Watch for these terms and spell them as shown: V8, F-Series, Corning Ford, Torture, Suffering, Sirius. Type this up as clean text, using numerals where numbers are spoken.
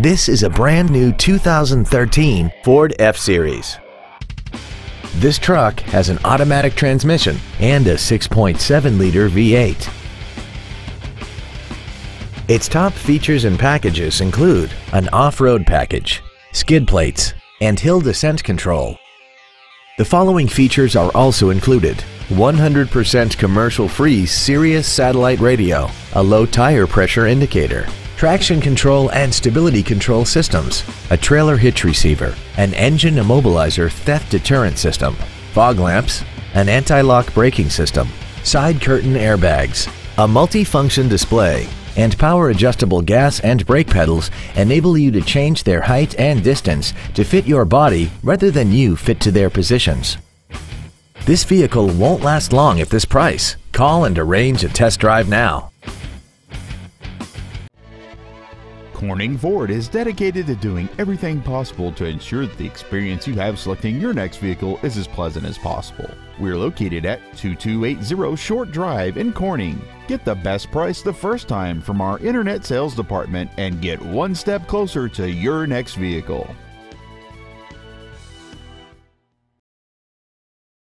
This is a brand new 2013 Ford F-Series. This truck has an automatic transmission and a 6.7-liter V8. Its top features and packages include an off-road package, skid plates, and hill descent control. The following features are also included: 100% commercial-free Sirius satellite radio, a low tire pressure indicator, traction control and stability control systems, a trailer hitch receiver, an engine immobilizer theft deterrent system, fog lamps, an anti-lock braking system, side curtain airbags, a multi-function display, and power-adjustable gas and brake pedals enable you to change their height and distance to fit your body rather than you fit to their positions. This vehicle won't last long at this price. Call and arrange a test drive now. Corning Ford is dedicated to doing everything possible to ensure that the experience you have selecting your next vehicle is as pleasant as possible. We're located at 2280 Short Drive in Corning. Get the best price the first time from our internet sales department and get one step closer to your next vehicle.